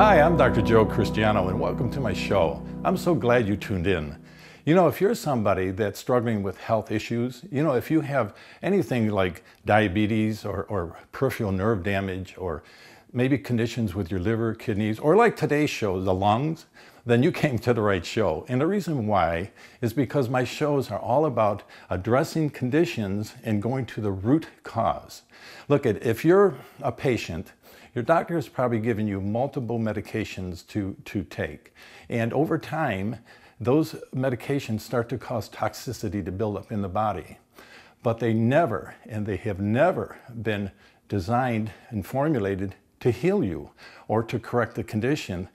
Hi, I'm Dr. Joe Christiano, and welcome to my show. I'm so glad you tuned in. You know, if you're somebody that's struggling with health issues, you know, if you have anything like diabetes or peripheral nerve damage, or maybe conditions with your liver, kidneys, or like today's show, the lungs, then you came to the right show. And the reason why is because my shows are all about addressing conditions and going to the root cause. Look, if you're a patient, your doctor is probably giving you multiple medications to take. And over time, those medications start to cause toxicity to build up in the body. But they never, and they have never been designed and formulated to heal you or to correct the condition.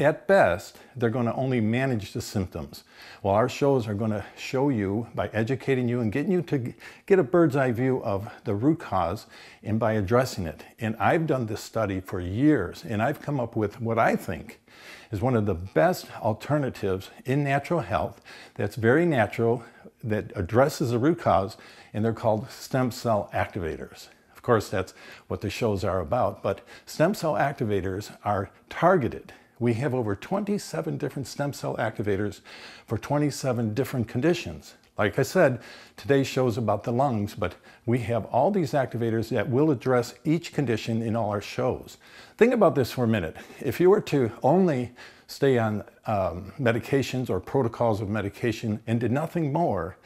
At best, they're going to only manage the symptoms. Well, our shows are going to show you by educating you and getting you to get a bird's eye view of the root cause and by addressing it. And I've done this study for years, and I've come up with what I think is one of the best alternatives in natural health that's very natural, that addresses the root cause, and they're called stem cell activators. Of course, that's what the shows are about, but stem cell activators are targeted. We have over 27 different stem cell activators for 27 different conditions. Like I said, today's show is about the lungs, but we have all these activators that will address each condition in all our shows. Think about this for a minute. If you were to only stay on medications or protocols of medication and did nothing more,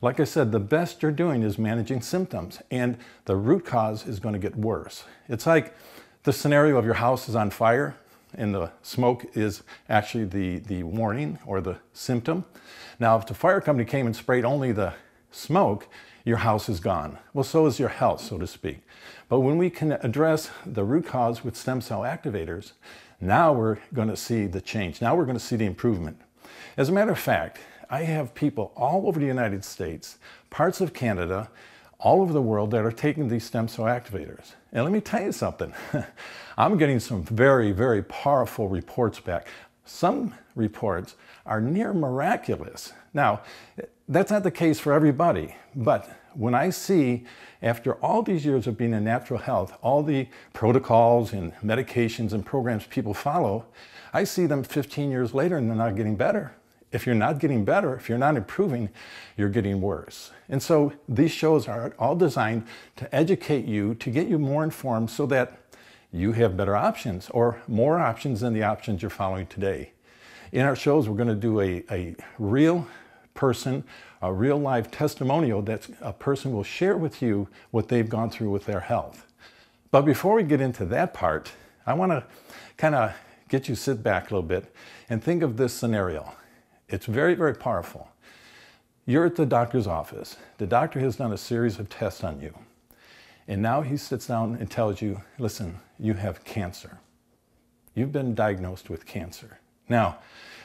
like I said, the best you're doing is managing symptoms, and the root cause is going to get worse. It's like the scenario of your house is on fire, and the smoke is actually the warning or the symptom. Now, if the fire company came and sprayed only the smoke, your house is gone. Well, so is your health, so to speak. But when we can address the root cause with stem cell activators, now we're going to see the change. Now we're going to see the improvement. As a matter of fact, I have people all over the United States, parts of Canada, all over the world that are taking these stem cell activators. And let me tell you something. I'm getting some very, very powerful reports back. Some reports are near miraculous. Now, that's not the case for everybody, but when I see, after all these years of being in natural health, all the protocols and medications and programs people follow, I see them 15 years later and they're not getting better. If you're not getting better, if you're not improving, you're getting worse. And so these shows are all designed to educate you, to get you more informed so that you have better options or more options than the options you're following today. In our shows, we're going to do a real person, a real live testimonial that a person will share with you what they've gone through with their health. But before we get into that part, I want to kind of get you to sit back a little bit and think of this scenario. It's very, very powerful. You're at the doctor's office. The doctor has done a series of tests on you. And now he sits down and tells you, listen, you have cancer. You've been diagnosed with cancer. Now,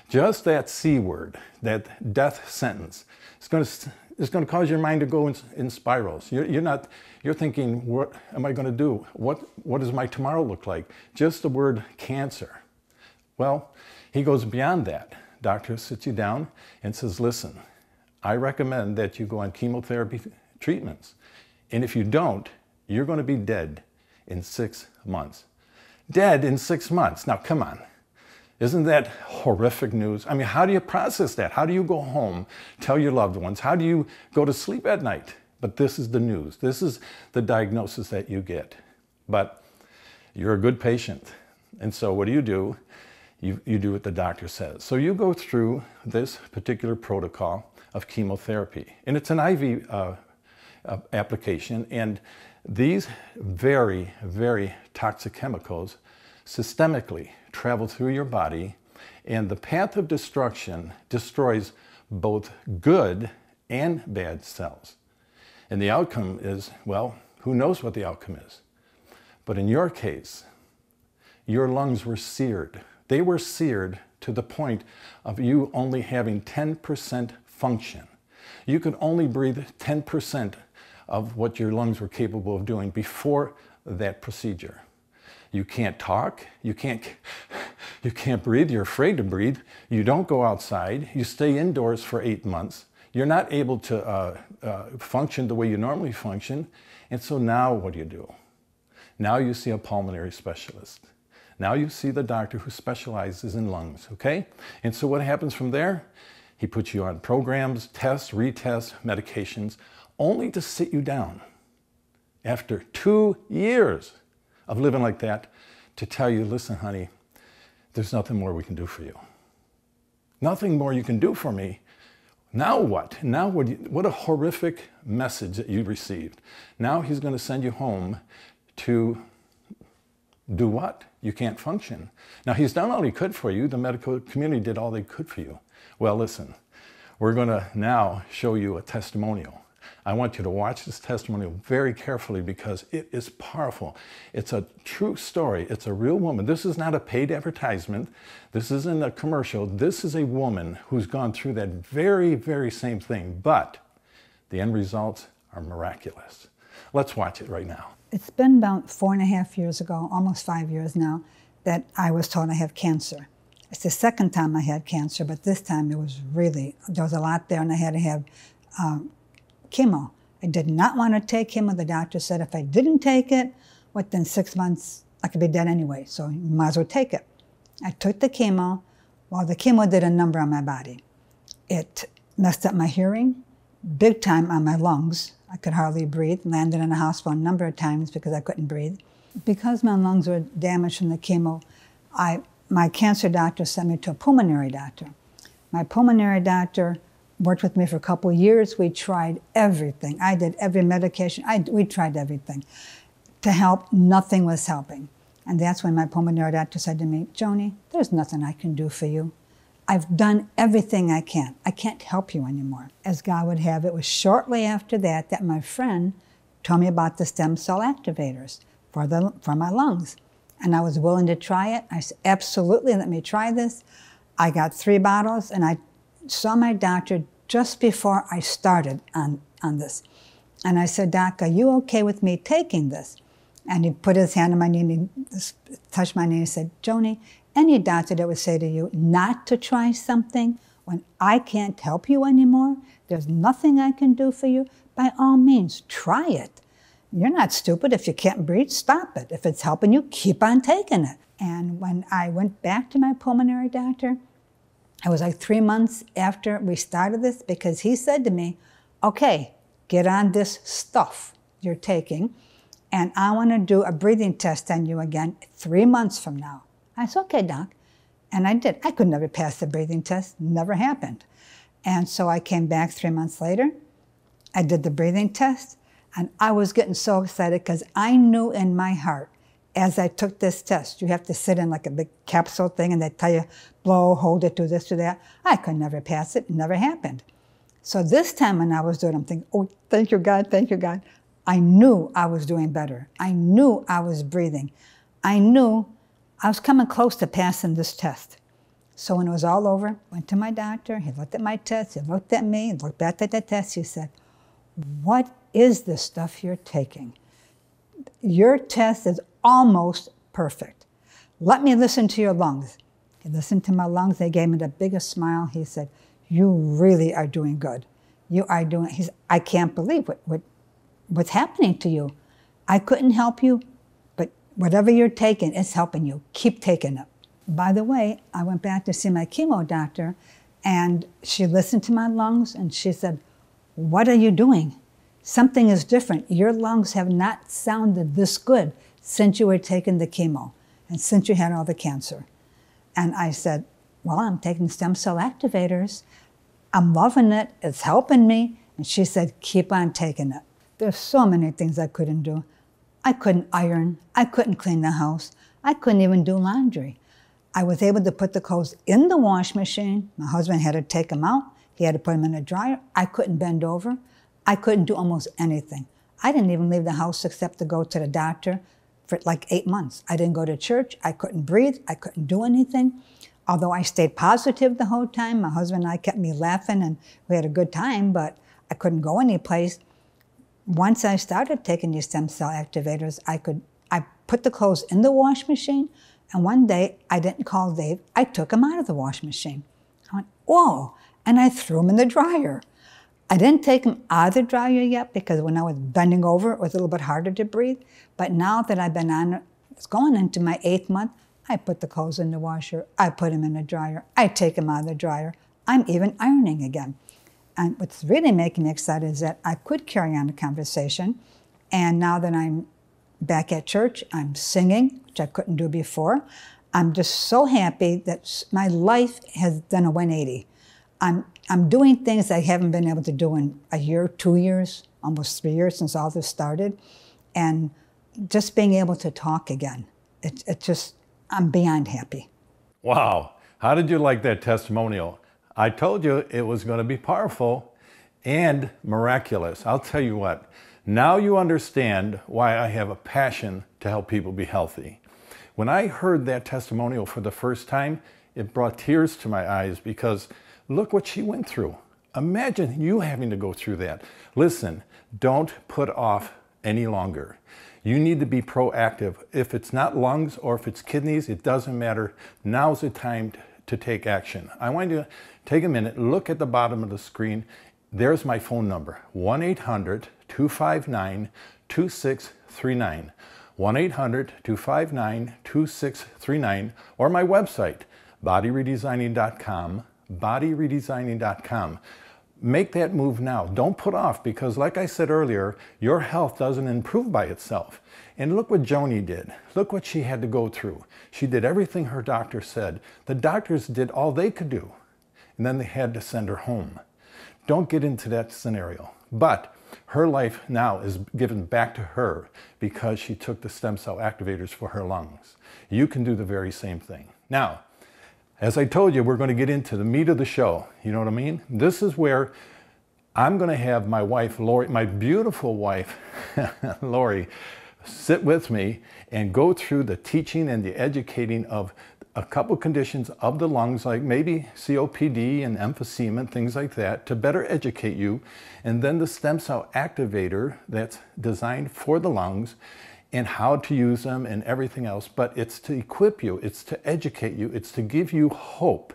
just that C word, that death sentence, it's going to cause your mind to go in spirals. You're thinking, what am I going to do? What does my tomorrow look like? Just the word cancer. Well, he goes beyond that. Doctor sits you down and says, listen, I recommend that you go on chemotherapy treatments. And if you don't, you're going to be dead in 6 months. Dead in 6 months. Now, come on. Isn't that horrific news? I mean, how do you process that? How do you go home, tell your loved ones? How do you go to sleep at night? But this is the news. This is the diagnosis that you get. But you're a good patient. And so what do you do? You do what the doctor says. So you go through this particular protocol of chemotherapy. And it's an IV application. And these very, very toxic chemicals systemically travel through your body. And the path of destruction destroys both good and bad cells. And the outcome is, well, who knows what the outcome is? But in your case, your lungs were seared. They were seared to the point of you only having 10% function. You could only breathe 10% of what your lungs were capable of doing before that procedure. You can't talk, you can't breathe, you're afraid to breathe, you don't go outside, you stay indoors for 8 months, you're not able to function the way you normally function, and so now what do? Now you see a pulmonary specialist. Now you see the doctor who specializes in lungs, okay? And so what happens from there? He puts you on programs, tests, retests, medications, only to sit you down after 2 years of living like that to tell you, listen, honey, there's nothing more we can do for you. Nothing more you can do for me. Now what? Now what a horrific message that you received. Now he's going to send you home to do what? You can't function. Now he's done all he could for you. The medical community did all they could for you. Well, listen, we're going to now show you a testimonial. I want you to watch this testimonial very carefully because it is powerful. It's a true story. It's a real woman. This is not a paid advertisement. This isn't a commercial. This is a woman who's gone through that very, very same thing, but the end results are miraculous. Let's watch it right now. It's been about 4.5 years ago, almost 5 years now, that I was told I have cancer. It's the second time I had cancer, but this time it was really, there was a lot there and I had to have chemo. I did not want to take chemo. The doctor said if I didn't take it, within 6 months, I could be dead anyway, so you might as well take it. I took the chemo. Well, the chemo did a number on my body. It messed up my hearing, big time on my lungs. I could hardly breathe, landed in a hospital a number of times because I couldn't breathe. Because my lungs were damaged from the chemo, my cancer doctor sent me to a pulmonary doctor. My pulmonary doctor worked with me for a couple of years. We tried everything. I did every medication. We tried everything to help. Nothing was helping. And that's when my pulmonary doctor said to me, Joanie, there's nothing I can do for you. I've done everything I can. I can't help you anymore. As God would have it, it was shortly after that that my friend told me about the stem cell activators for my lungs. And I was willing to try it. I said, absolutely, let me try this. I got 3 bottles and I saw my doctor just before I started on this. And I said, Doc, are you okay with me taking this? And he put his hand on my knee and he touched my knee and said, Joanie, any doctor that would say to you not to try something when I can't help you anymore, there's nothing I can do for you, by all means, try it. You're not stupid. If you can't breathe, stop it. If it's helping you, keep on taking it. And when I went back to my pulmonary doctor, it was like 3 months after we started this because he said to me, okay, get on this stuff you're taking and I want to do a breathing test on you again 3 months from now. I said, okay, Doc. And I did. I could never pass the breathing test. Never happened. And so I came back 3 months later. I did the breathing test. And I was getting so excited because I knew in my heart, as I took this test, you have to sit in like a big capsule thing and they tell you, blow, hold it, do this, do that. I could never pass it. It never happened. So this time when I was doing it, I'm thinking, oh, thank you, God, thank you, God. I knew I was doing better. I knew I was breathing. I knew I was coming close to passing this test. So when it was all over, I went to my doctor, he looked at my test, he looked at me, he looked back at the test, he said, what is this stuff you're taking? Your test is almost perfect. Let me listen to your lungs. He listened to my lungs, they gave me the biggest smile. He said, you really are doing good. You are doing, he said, I can't believe what's happening to you. I couldn't help you. Whatever you're taking, it's helping you. Keep taking it. By the way, I went back to see my chemo doctor, and she listened to my lungs, and she said, what are you doing? Something is different. Your lungs have not sounded this good since you were taking the chemo and since you had all the cancer. And I said, well, I'm taking stem cell activators. I'm loving it. It's helping me. And she said, keep on taking it. There's so many things I couldn't do. I couldn't iron, I couldn't clean the house, I couldn't even do laundry. I was able to put the clothes in the wash machine. My husband had to take them out. He had to put them in a dryer. I couldn't bend over. I couldn't do almost anything. I didn't even leave the house except to go to the doctor for like 8 months. I didn't go to church. I couldn't breathe. I couldn't do anything. Although I stayed positive the whole time, my husband and I kept me laughing and we had a good time, but I couldn't go anyplace. Once I started taking these stem cell activators, I put the clothes in the wash machine, and one day I didn't call Dave, I took him out of the wash machine. I went, whoa, and I threw him in the dryer. I didn't take him out of the dryer yet because when I was bending over, it was a little bit harder to breathe, but now that I've been on, it's going into my 8th month, I put the clothes in the washer, I put them in the dryer, I take them out of the dryer, I'm even ironing again. And what's really making me excited is that I could carry on the conversation, and now that I'm back at church, I'm singing, which I couldn't do before. I'm just so happy that my life has done a 180. I'm doing things I haven't been able to do in a year, 2 years, almost 3 years since all this started. And just being able to talk again, it just, I'm beyond happy. Wow, how did you like that testimonial? I told you it was going to be powerful and miraculous. I'll tell you what, now you understand why I have a passion to help people be healthy. When I heard that testimonial for the first time, it brought tears to my eyes because look what she went through. Imagine you having to go through that. Listen, don't put off any longer. You need to be proactive. If it's not lungs or if it's kidneys, it doesn't matter. Now's the time to take action. I want you to take a minute, look at the bottom of the screen. There's my phone number, 1-800-259-2639. 1-800-259-2639, or my website, bodyredesigning.com, bodyredesigning.com. Make that move now. Don't put off, because like I said earlier, your health doesn't improve by itself. And look what Joanie did. Look what she had to go through. She did everything her doctor said. The doctors did all they could do, and then they had to send her home. Don't get into that scenario. But her life now is given back to her because she took the stem cell activators for her lungs. You can do the very same thing. Now, as I told you, we're going to get into the meat of the show. You know what I mean? This is where I'm going to have my wife, Lori, my beautiful wife, Lori, sit with me and go through the teaching and the educating of a couple conditions of the lungs, like maybe COPD and emphysema and things like that, to better educate you. And then the stem cell activator that's designed for the lungs and how to use them and everything else. But it's to equip you, it's to educate you, it's to give you hope.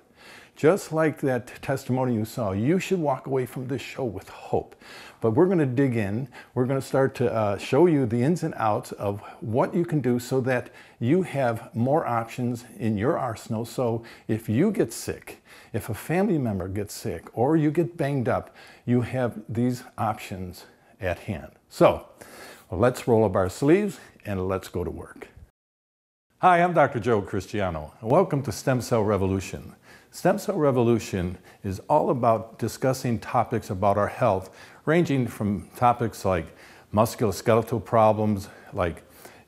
Just like that testimony you saw, you should walk away from this show with hope. But we're going to dig in. We're going to start to show you the ins and outs of what you can do so that you have more options in your arsenal. So if you get sick, if a family member gets sick, or you get banged up, you have these options at hand. So let's roll up our sleeves and let's go to work. Hi, I'm Dr. Joe Christiano. Welcome to Stem Cell Revolution. Stem Cell Revolution is all about discussing topics about our health, ranging from topics like musculoskeletal problems, like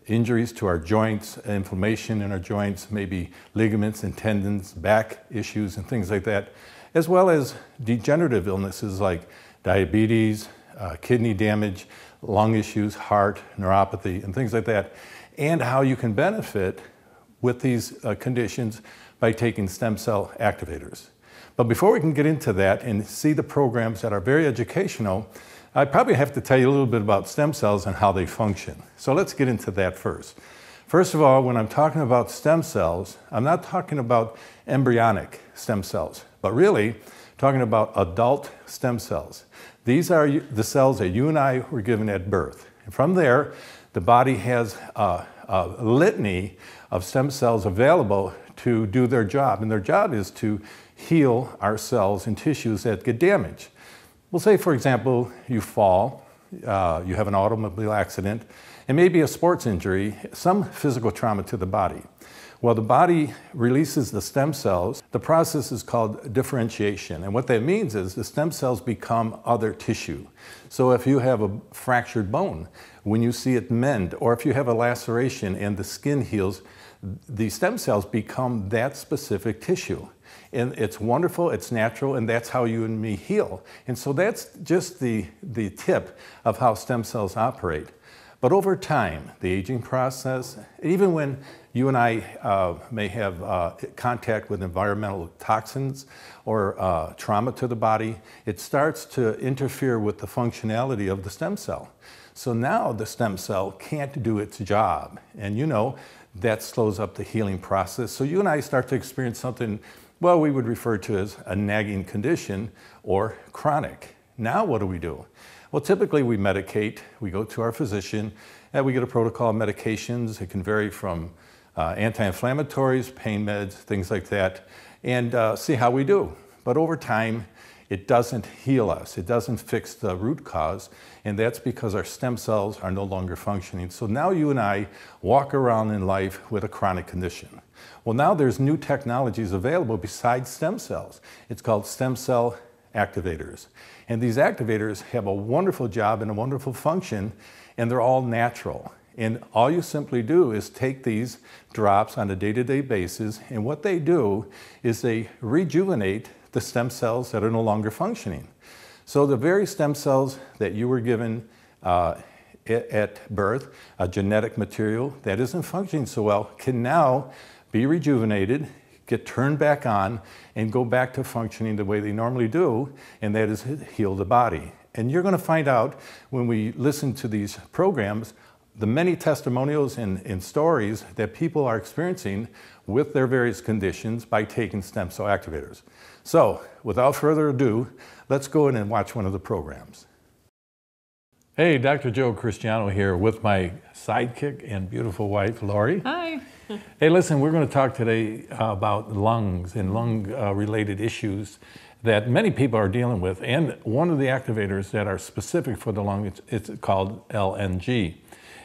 injuries to our joints, inflammation in our joints, maybe ligaments and tendons, back issues and things like that, as well as degenerative illnesses like diabetes, kidney damage, lung issues, heart, neuropathy, and things like that, and how you can benefit with these conditions by taking stem cell activators. But before we can get into that and see the programs that are very educational, I probably have to tell you a little bit about stem cells and how they function. So let's get into that first. First of all, when I'm talking about stem cells, I'm not talking about embryonic stem cells, but really talking about adult stem cells. These are the cells that you and I were given at birth. And from there, the body has a litany of stem cells available to do their job, and their job is to heal our cells and tissues that get damaged. We'll say, for example, you fall, you have an automobile accident, and maybe a sports injury, some physical trauma to the body. Well, the body releases the stem cells. The process is called differentiation, and what that means is the stem cells become other tissue. So if you have a fractured bone, when you see it mend, or if you have a laceration and the skin heals, the stem cells become that specific tissue. And it's wonderful, it's natural, and that's how you and me heal. And so that's just the tip of how stem cells operate. But over time, the aging process, even when you and I may have contact with environmental toxins or trauma to the body, it starts to interfere with the functionality of the stem cell. So now the stem cell can't do its job. And you know, that slows up the healing process. So you and I start to experience something, well, we would refer to as a nagging condition or chronic. Now what do? Well, typically we medicate, we go to our physician, and we get a protocol of medications. It can vary from anti-inflammatories, pain meds, things like that, and see how we do. But over time, it doesn't heal us. It doesn't fix the root cause, and that's because our stem cells are no longer functioning. So now you and I walk around in life with a chronic condition. Well, now there's new technologies available besides stem cells. It's called stem cell activators. And these activators have a wonderful job and a wonderful function, and they're all natural. And all you simply do is take these drops on a day-to-day basis, and what they do is they rejuvenate the stem cells that are no longer functioning. So the very stem cells that you were given at birth, a genetic material that isn't functioning so well, can now be rejuvenated, get turned back on, and go back to functioning the way they normally do, and that is heal the body. And you're going to find out when we listen to these programs the many testimonials and stories that people are experiencing with their various conditions by taking stem cell activators. So, without further ado, let's go in and watch one of the programs. Hey, Dr. Joe Christiano here with my sidekick and beautiful wife, Lori. Hi. Hey, listen, we're going to talk today about lungs and lung-related issues that many people are dealing with. And one of the activators that are specific for the lung, it's called LNG.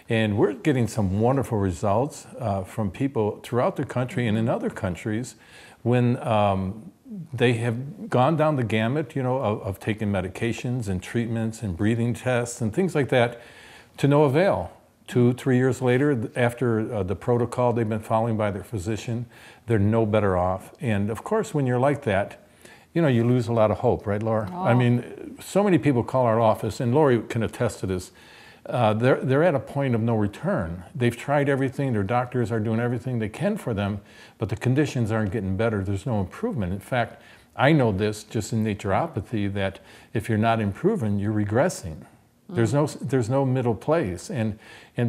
And we're getting some wonderful results from people throughout the country and in other countries when they have gone down the gamut, you know, of taking medications and treatments and breathing tests and things like that to no avail. 2-3 years later, after the protocol they've been following by their physician, they're no better off. And of course, when you're like that, you know, you lose a lot of hope, right, Laura? Oh. I mean, so many people call our office, and Lori can attest to this. They're at a point of no return. They've tried everything, their doctors are doing everything they can for them, but the conditions aren't getting better. There's no improvement. In fact, I know this just in naturopathy, that if you're not improving, you're regressing. Mm. There's no middle place. And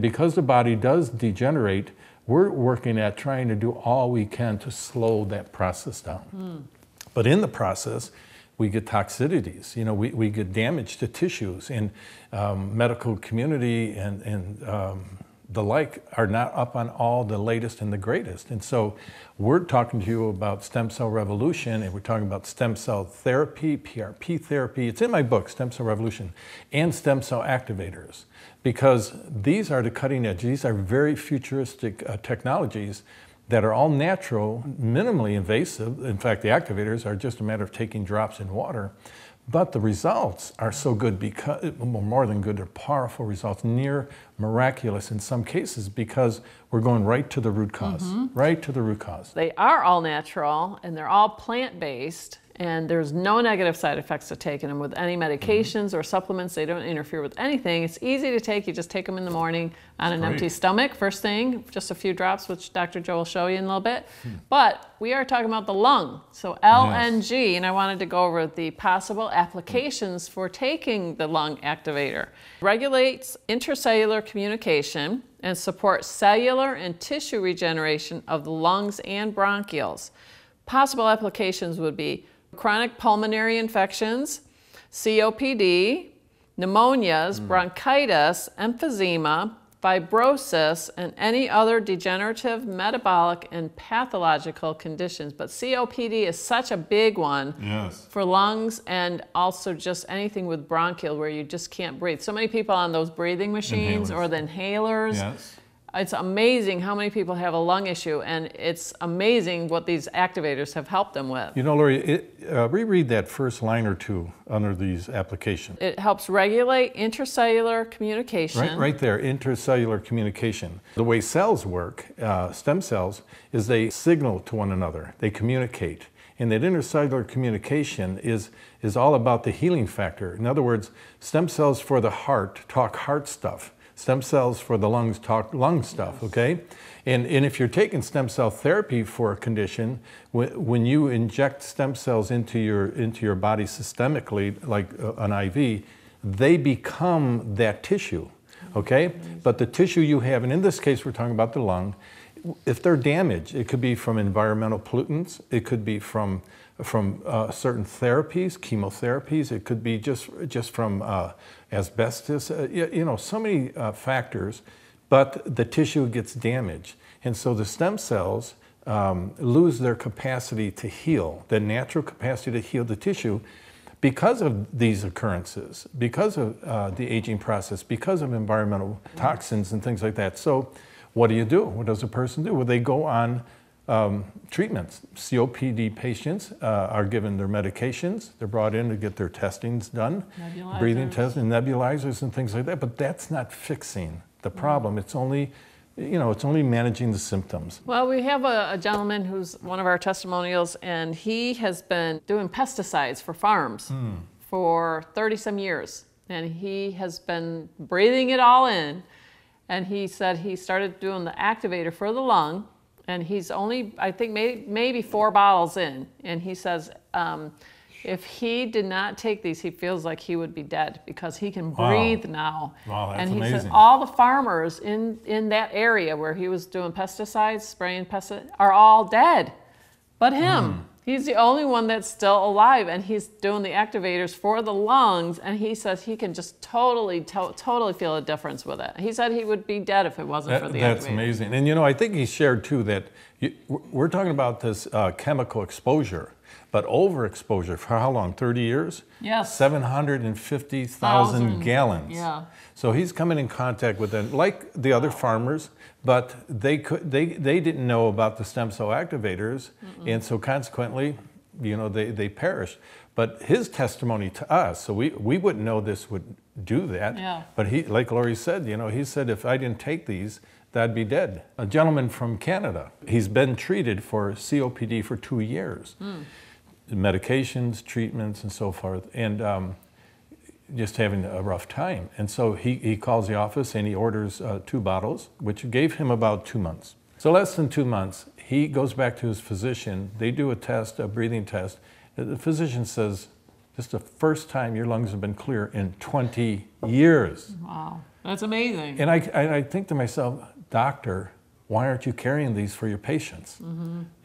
because the body does degenerate, we're working at trying to do all we can to slow that process down. Mm. But in the process, we get toxicities, you know, we get damage to tissues, and medical community and the like are not up on all the latest and the greatest. And so we're talking to you about Stem Cell Revolution, and we're talking about stem cell therapy, PRP therapy. It's in my book, Stem Cell Revolution, and stem cell activators, because these are the cutting edge. These are very futuristic technologies that are all natural, minimally invasive. In fact, the activators are just a matter of taking drops in water. But the results are so good, because, more than good, they're powerful results, near miraculous in some cases, because we're going right to the root cause, right to the root cause. They are all natural, and they're all plant-based, and there's no negative side effects to taking them with any medications or supplements. They don't interfere with anything. It's easy to take. You just take them in the morning on an empty stomach, first thing, just a few drops, which Dr. Joe will show you in a little bit. But we are talking about the lung, so LNG, and I wanted to go over the possible applications for taking the lung activator. Regulates intracellular communication and supports cellular and tissue regeneration of the lungs and bronchioles. Possible applications would be chronic pulmonary infections, COPD, pneumonias, bronchitis, emphysema, fibrosis, and any other degenerative, metabolic, and pathological conditions. But COPD is such a big one for lungs, and also just anything with bronchial where you just can't breathe. So many people on those breathing machines or the inhalers. It's amazing how many people have a lung issue, and it's amazing what these activators have helped them with. You know, Lori, reread that first line or two under these applications. It helps regulate intracellular communication. Right there, intracellular communication. The way cells work, stem cells, is they signal to one another. They communicate. And that intercellular communication is all about the healing factor. In other words, stem cells for the heart talk heart stuff. Stem cells for the lungs talk lung stuff, okay? And if you're taking stem cell therapy for a condition, when you inject stem cells into your body systemically, like an IV, they become that tissue, okay? But the tissue you have, and in this case we're talking about the lung, if they're damaged, it could be from environmental pollutants, it could be from certain therapies, chemotherapies, it could be just from asbestos, you know, so many factors. but the tissue gets damaged. And so the stem cells lose their capacity to heal, the natural capacity to heal the tissue because of these occurrences, because of the aging process, because of environmental toxins and things like that. So what do you do? What does a person do? Well, they go on treatments. COPD patients are given their medications. They're brought in to get their testings done, breathing tests and nebulizers and things like that. But that's not fixing the problem. It's only, you know, it's only managing the symptoms. Well, we have a gentleman who's one of our testimonials, and he has been doing pesticides for farms for 30-some years. And he has been breathing it all in. And he said he started doing the activator for the lung, and he's only, I think, maybe 4 bottles in. And he says if he did not take these, he feels like he would be dead, because he can breathe now. Wow, that's amazing. And he said all the farmers in that area where he was doing pesticides, spraying pesticides, are all dead but him. He's the only one that's still alive, and he's doing the activators for the lungs, and he says he can just totally feel a difference with it. He said he would be dead if it wasn't for the activators. That's amazing. And you know, I think he shared too that we're talking about this chemical exposure, but overexposure for how long, 30 years? Yes. 750,000 gallons. Yeah. So he's coming in contact with them, like the other farmers, but they didn't know about the stem cell activators, and so consequently, you know, they perished. But his testimony to us, so we wouldn't know this would do that, but he, like Lori said, you know, he said, if I didn't take these, that'd be dead. A gentleman from Canada, he's been treated for COPD for 2 years. Medications, treatments, and so forth, and just having a rough time. And so he calls the office and he orders 2 bottles, which gave him about 2 months. So less than 2 months, he goes back to his physician. They do a test, a breathing test. The physician says, this is the first time your lungs have been clear in 20 years. Wow, that's amazing. And I think to myself, doctor, why aren't you carrying these for your patients?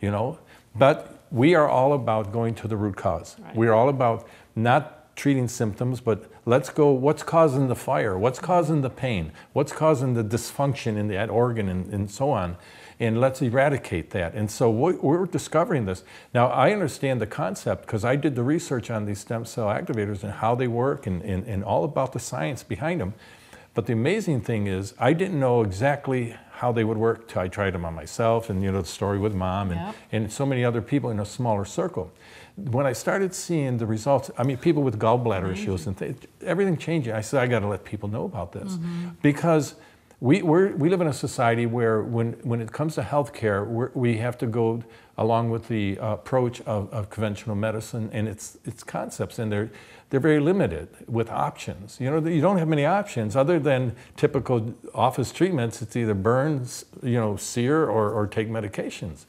You know, but we are all about going to the root cause. Right. We are all about not treating symptoms, but let's go, what's causing the fire? What's causing the pain? What's causing the dysfunction in that organ, and so on? And let's eradicate that. And so we're discovering this. Now, I understand the concept because I did the research on these stem cell activators and how they work, and all about the science behind them. But the amazing thing is, I didn't know exactly how they would work till I tried them on myself, and you know, the story with mom and so many other people in a smaller circle. When I started seeing the results, I mean, people with gallbladder issues and everything changing, I said, I gotta let people know about this. Because we live in a society where when it comes to healthcare, we have to go along with the approach of conventional medicine and its concepts, and they're very limited with options. You know, you don't have many options other than typical office treatments. It's either burn, you know, sear, or take medications,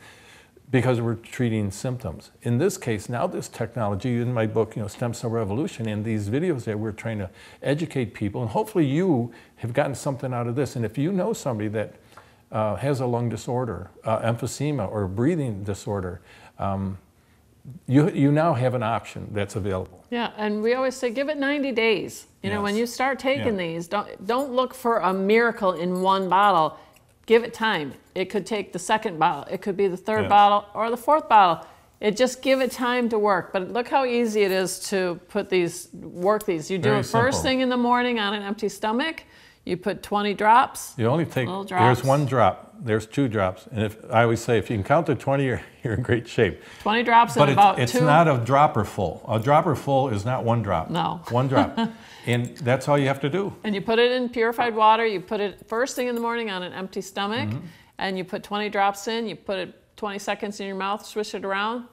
because we're treating symptoms. In this case, now this technology, in my book, you know, Stem Cell Revolution, and these videos that we're trying to educate people, and hopefully you have gotten something out of this. And if you know somebody that has a lung disorder, emphysema, or breathing disorder, you now have an option that's available. Yeah, and we always say, give it 90 days. You know, when you start taking these, don't look for a miracle in one bottle. Give it time. It could take the second bottle. It could be the third bottle or the fourth bottle. It just give it time to work. But look how easy it is to put these, work these. You do it first thing in the morning on an empty stomach. You put 20 drops. You only take, there's 1 drop, there's 2 drops. And if I always say, if you can count to 20, you're in great shape. 20 drops in about 2. But it's not a dropper full. A dropper full is not 1 drop. No. 1 drop. And that's all you have to do. And you put it in purified water. You put it first thing in the morning on an empty stomach. And you put 20 drops in. You put it 20 seconds in your mouth, swish it around,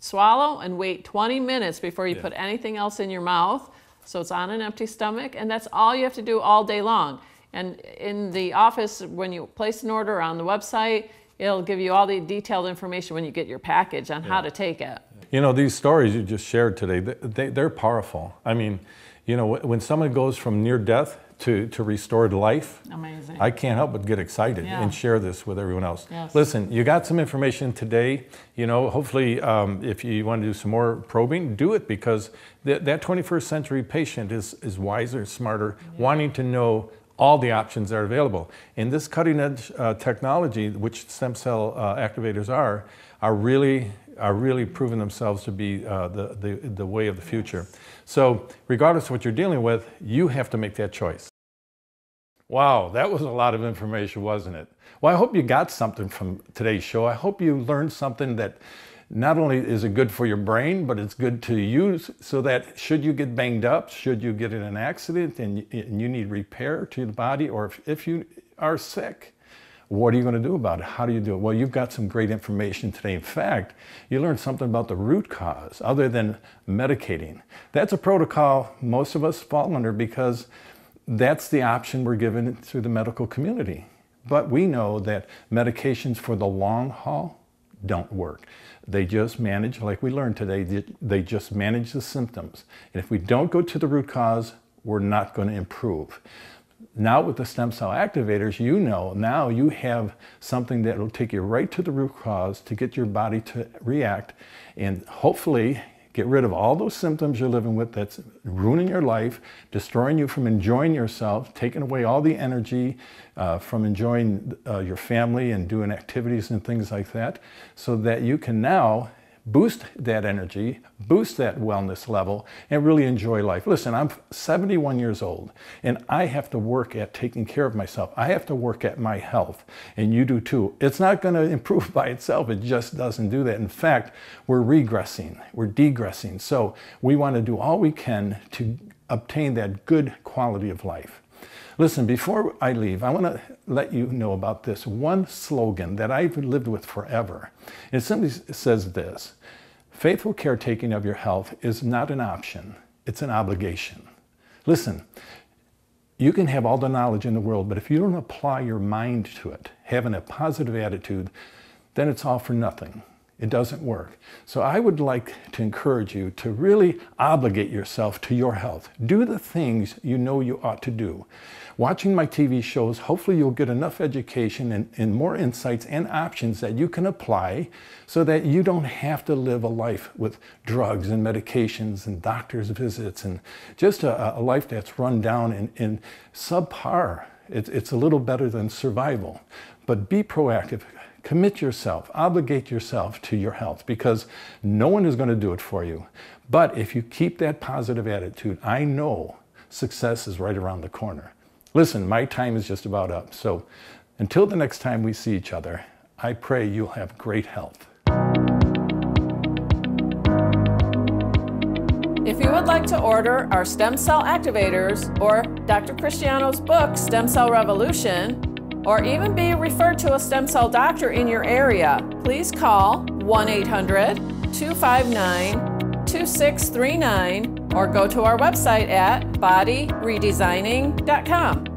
swallow, and wait 20 minutes before you put anything else in your mouth. So it's on an empty stomach, and that's all you have to do all day long. And in the office, when you place an order on the website, it'll give you all the detailed information when you get your package on how to take it. You know, these stories you just shared today, they're powerful. I mean, you know, when someone goes from near death to restored life, amazing. I can't help but get excited and share this with everyone else. Yes. Listen, you got some information today. You know, hopefully if you want to do some more probing, do it, because that 21st century patient is wiser, smarter, wanting to know all the options that are available. And this cutting-edge technology, which stem cell activators are really proving themselves to be the way of the future. So regardless of what you're dealing with, you have to make that choice. Wow, that was a lot of information, wasn't it? Well, I hope you got something from today's show. I hope you learned something that not only is it good for your brain, but it's good to use so that should you get banged up, should you get in an accident and you need repair to the body, or if you are sick, what are you going to do about it? How do you do it? Well, you've got some great information today. In fact, you learned something about the root cause other than medicating. That's a protocol most of us fall under because that's the option we're given through the medical community. But we know that medications for the long haul don't work. They just manage, like we learned today, they just manage the symptoms. And if we don't go to the root cause, we're not going to improve. Now with the stem cell activators, you know, now you have something that will take you right to the root cause to get your body to react and hopefully get rid of all those symptoms you're living with that's ruining your life, destroying you from enjoying yourself, taking away all the energy from enjoying your family and doing activities and things like that, so that you can now boost that energy, boost that wellness level, and really enjoy life. Listen, I'm 71 years old, and I have to work at taking care of myself. I have to work at my health, and you do too. It's not going to improve by itself. It just doesn't do that. In fact, we're regressing. We're degressing. So we want to do all we can to obtain that good quality of life. Listen, before I leave, I want to let you know about this one slogan that I've lived with forever. It simply says this: faithful caretaking of your health is not an option, it's an obligation. Listen, you can have all the knowledge in the world, but if you don't apply your mind to it, having a positive attitude, then it's all for nothing. It doesn't work. So I would like to encourage you to really obligate yourself to your health. Do the things you know you ought to do. Watching my TV shows, hopefully you'll get enough education and more insights and options that you can apply so that you don't have to live a life with drugs and medications and doctor's visits and just a life that's run down and subpar. It's a little better than survival. But be proactive. Commit yourself, obligate yourself to your health, because no one is going to do it for you. But if you keep that positive attitude, I know success is right around the corner. Listen, my time is just about up. So until the next time we see each other, I pray you'll have great health. If you would like to order our stem cell activators or Dr. Christiano's book, Stem Cell Revolution, or even be referred to a stem cell doctor in your area, please call 1-800-259-2639 or go to our website at bodyredesigning.com.